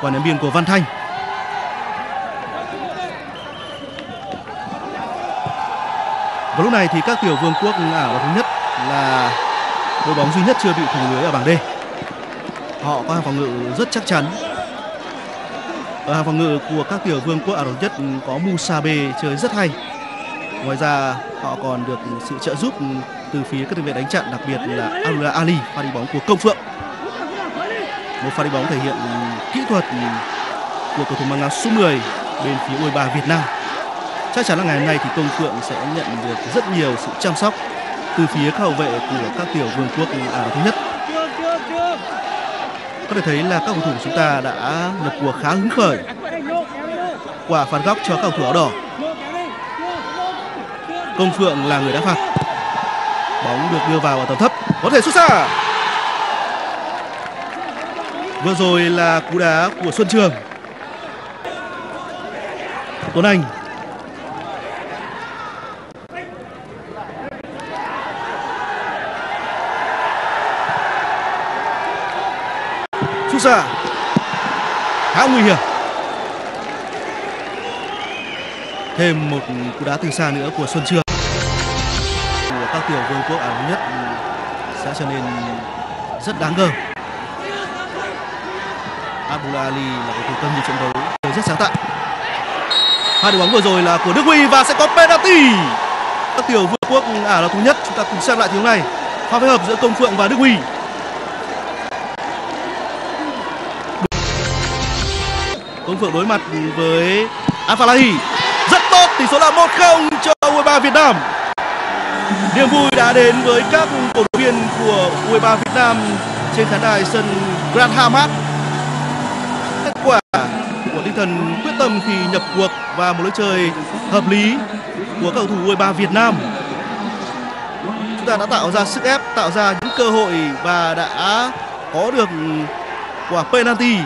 Quả ném biên của Văn Thanh. Vào lúc này thì các tiểu vương quốc Ả Rập Thống Nhất là đội bóng duy nhất chưa bị thủng lưới ở bảng D. Họ có hàng phòng ngự rất chắc chắn. Ở hàng phòng ngự của các tiểu vương quốc Ả Rập Thống Nhất có Musabe chơi rất hay. Ngoài ra họ còn được sự trợ giúp từ phía các tiền vệ đánh chặn, đặc biệt là Abdul Ali, pha đi bóng của Công Phượng. Một pha đi bóng thể hiện kỹ thuật của cầu thủ mang áo số 10 bên phía U23 Việt Nam. Chắc chắn là ngày hôm nay thì Công Phượng sẽ nhận được rất nhiều sự chăm sóc từ phía các hậu vệ của các tiểu vương quốc Ả Rập Thống Nhất. Có thể thấy là các cầu thủ chúng ta đã nhập cuộc khá hứng khởi. Quả phạt góc cho các cầu thủ áo đỏ. Công Phượng là người đá phạt. Bóng được đưa vào ở tầm thấp, có thể sút xa. Vừa rồi là cú đá của Xuân Trường. Tuấn Anh. Sút xa. Khá nguy hiểm. Thêm một cú đá từ xa nữa của Xuân Trường. Của các tiểu vương quốc Ả Rập Nhất sẽ trở nên rất đáng ngờ. Abu Ali là cầu thủ tâm như trận đấu rất sáng tạo. Hai đội bóng vừa rồi là của Đức Huy và sẽ có penalty. Các tiểu vương quốc Ả Rập Thống Nhất, chúng ta cùng xem lại tiếng này. Pha phối hợp giữa Công Phượng và Đức Huy. Công Phượng đối mặt với Al-Falahi. Rất tốt, tỷ số là 1-0 cho U23 Việt Nam. Niềm vui đã đến với các cổ động viên của U23 Việt Nam trên khán đài sân Grand Hamad. Kết quả của tinh thần quyết tâm khi nhập cuộc và một lối chơi hợp lý của cầu thủ U23 Việt Nam. Chúng ta đã tạo ra sức ép, tạo ra những cơ hội và đã có được quả penalty.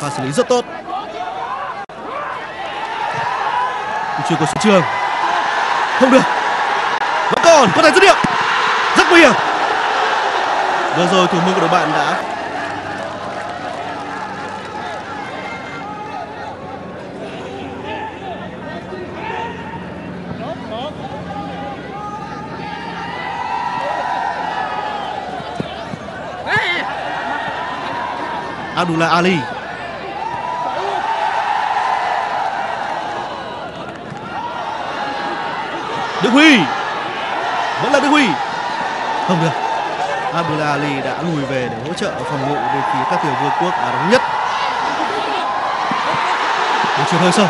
Pha xử lý rất tốt. Chuyền của Xuân Trường. Không được. Vẫn còn có thể dứt điểm. Rất nguy hiểm. Vừa rồi thủ môn của đội bạn đã. Abdul Ali. Đức Huy. Vẫn là Đức Huy. Không được. Abdul Ali đã lùi về để hỗ trợ phòng ngự về phía các tiểu vương quốc Ả Rập Thống Nhất. Đường chuyền hơi sâu.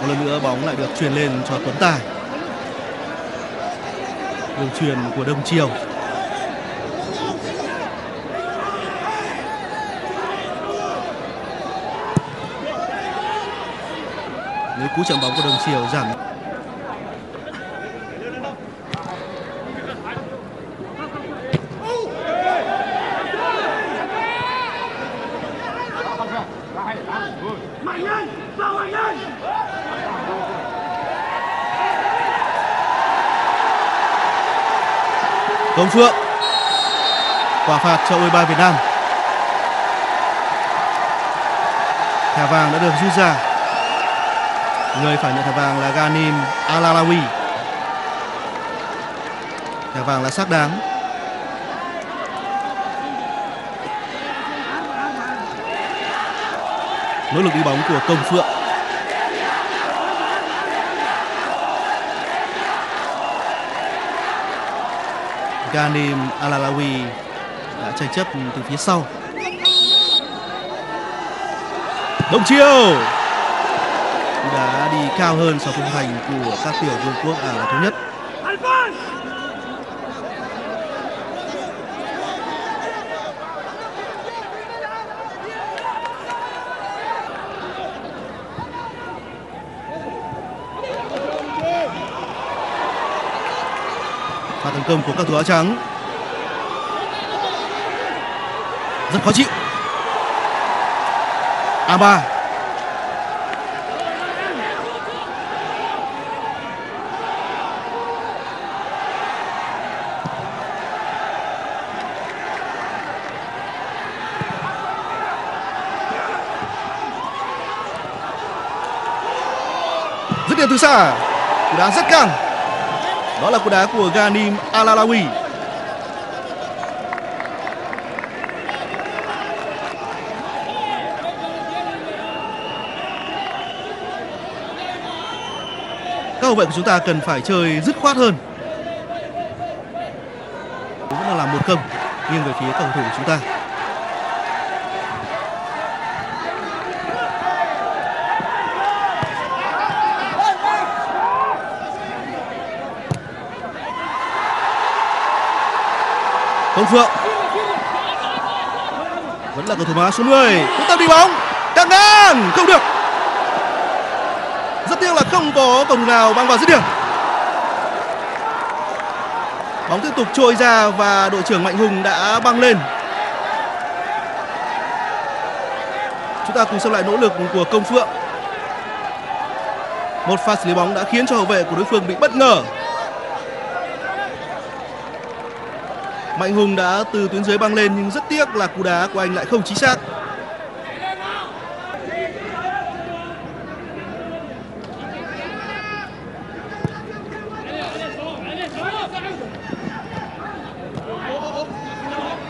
Một lần nữa bóng lại được truyền lên cho Tuấn Tài. Đường chuyền của Đông Triều. Cú chạm bóng của Đồng Triều giảm. Công Phượng. Quả phạt cho U23 Việt Nam. Thẻ vàng đã được rút ra. Người phải nhận thẻ vàng là Ghanim Al-Alawi. Thẻ vàng là xác đáng. Nỗ lực đi bóng của Công Phượng. Ghanim Al-Alawi đã tranh chấp từ phía sau. Đồng Chiêu đã đi cao hơn so với khung thành của các tiểu vương quốc Ả Rập Thống Nhất. Pha tấn công của các thủ áo trắng rất khó chịu. A3. Dứt điểm từ xa, cú đá rất căng. Đó là cú đá của Ghanim Al-Alawi. Hậu vệ của chúng ta cần phải chơi dứt khoát hơn. Vẫn là làm 1-0 nghiêng về phía cầu thủ của chúng ta. Công Phượng vẫn là cầu thủ má số 10, chúng ta đi bóng căng ngang không được. Rất tiếc là không có cầu thủ nào băng vào dứt điểm. Bóng tiếp tục trôi ra và đội trưởng Mạnh Hùng đã băng lên. Chúng ta cùng xem lại nỗ lực của Công Phượng. Một pha xử lý bóng đã khiến cho hậu vệ của đối phương bị bất ngờ. Mạnh Hùng đã từ tuyến dưới băng lên nhưng rất tiếc là cú đá của anh lại không chính xác.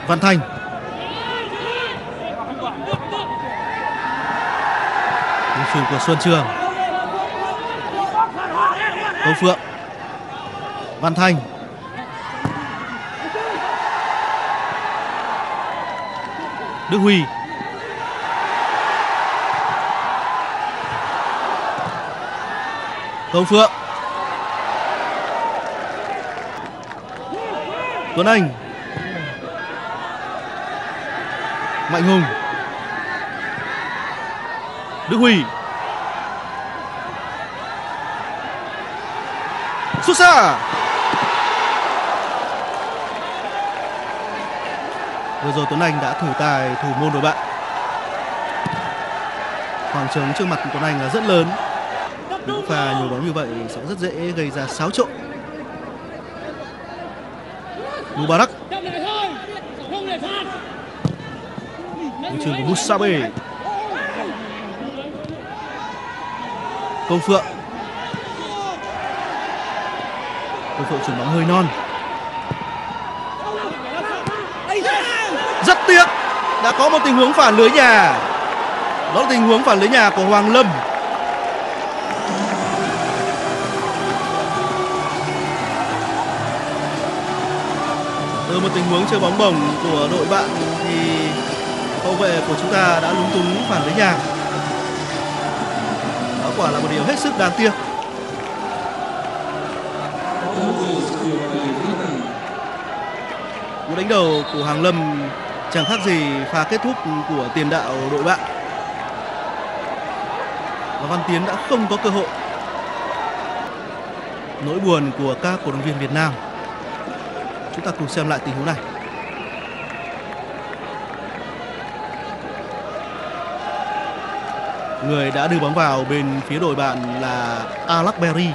Văn Thanh. Cú sút của Xuân Trường. Công Phượng. Văn Thanh. Đức Huy. Công Phượng. Tuấn Anh. Mạnh Hùng. Đức Huy. Sút xa. Vừa rồi Tuấn Anh đã thử tài thủ môn đội bạn. Khoảng trống trước mặt của Tuấn Anh là rất lớn. Những pha nhiều bóng như vậy sẽ rất dễ gây ra xáo trộn. Mubarak. Trường của Musabe. Công Phượng. Công Phượng chuyển bóng hơi non. Rất tiếc, đã có một tình huống phản lưới nhà. Đó là tình huống phản lưới nhà của Hoàng Lâm. Từ một tình huống chơi bóng bổng của đội bạn thì hậu vệ của chúng ta đã lúng túng phản lưới nhà. Đó quả là một điều hết sức đáng tiếc. Cú đánh đầu của Hoàng Lâm chẳng khác gì pha kết thúc của tiền đạo đội bạn. Và Văn Tiến đã không có cơ hội. Nỗi buồn của các cổ động viên Việt Nam. Chúng ta cùng xem lại tình huống này. Người đã đưa bóng vào bên phía đội bạn là Alak Berry.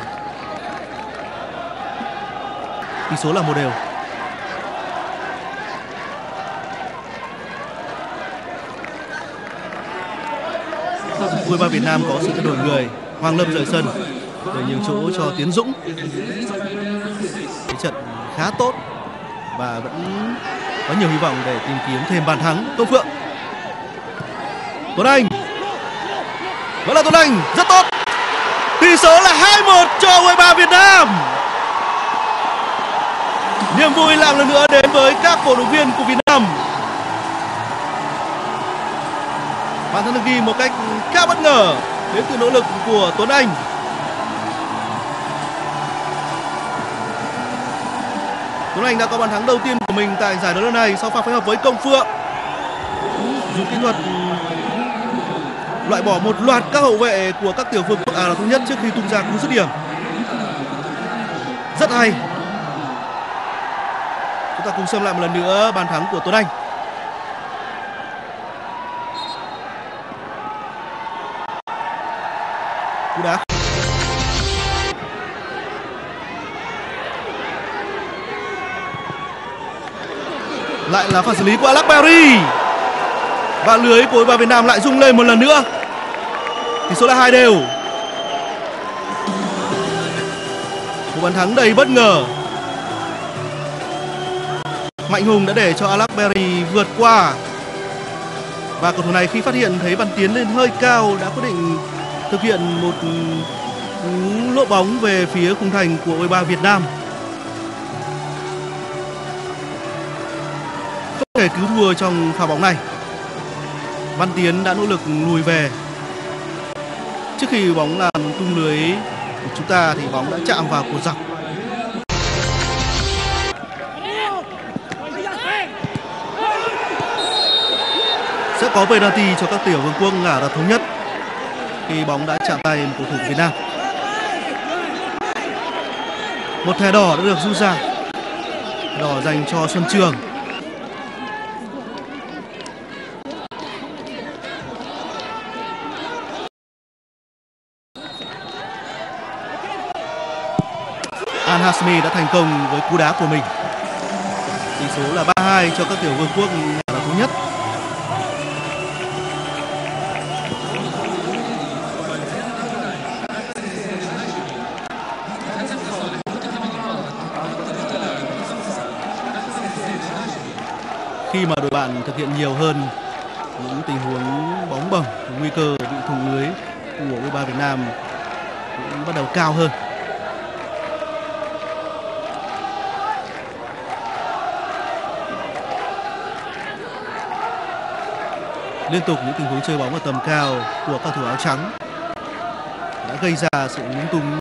Tỷ số là 1-1. U23 Việt Nam có sự thay đổi người. Hoàng Lâm rời sân để nhường chỗ cho Tiến Dũng. Thế trận khá tốt và vẫn có nhiều hy vọng để tìm kiếm thêm bàn thắng. Công Phượng. Tuấn Anh. Vẫn là Tuấn Anh, rất tốt. Tỷ số là 2-1 cho U23 Việt Nam. Niềm vui làm lần nữa đến với các cổ động viên của Việt Nam. Bàn thắng được ghi một cách khá bất ngờ đến từ nỗ lực của Tuấn Anh. Tuấn Anh đã có bàn thắng đầu tiên của mình tại giải đấu lần này sau pha phối hợp với Công Phượng. Dùng kỹ thuật loại bỏ một loạt các hậu vệ của các tiểu vương quốc Ả Rập Thống Nhất trước khi tung ra cú dứt điểm. Rất hay. Chúng ta cùng xem lại một lần nữa bàn thắng của Tuấn Anh. Cú đá. Lại là pha xử lý của Alak Berry. Và lưới của đội Việt Nam lại rung lên một lần nữa. Tỷ số là 2-2. Một bàn thắng đầy bất ngờ. Mạnh Hùng đã để cho Alak Berry vượt qua. Và cầu thủ này khi phát hiện thấy Văn Tiến lên hơi cao đã quyết định thực hiện một lỗ bóng về phía khung thành của U23 Việt Nam. Không thể cứu thua trong pha bóng này. Văn Tiến đã nỗ lực lùi về. Trước khi bóng làm tung lưới của chúng ta thì bóng đã chạm vào cột dọc. Sẽ có penalty cho các tiểu vương quốc Ả Rập Thống Nhất khi bóng đã chạm tay một cầu thủ Việt Nam. Một thẻ đỏ đã được rút ra. Đỏ dành cho Xuân Trường. Al Hasmi đã thành công với cú đá của mình. Tỷ số là 3-2 cho các tiểu vương quốc Ả Rập Thống Nhất. Khi mà đội bạn thực hiện nhiều hơn những tình huống bóng bổng, nguy cơ bị thủng lưới của U23 Việt Nam cũng bắt đầu cao hơn. Liên tục những tình huống chơi bóng ở tầm cao của các cầu thủ áo trắng đã gây ra sự lúng túng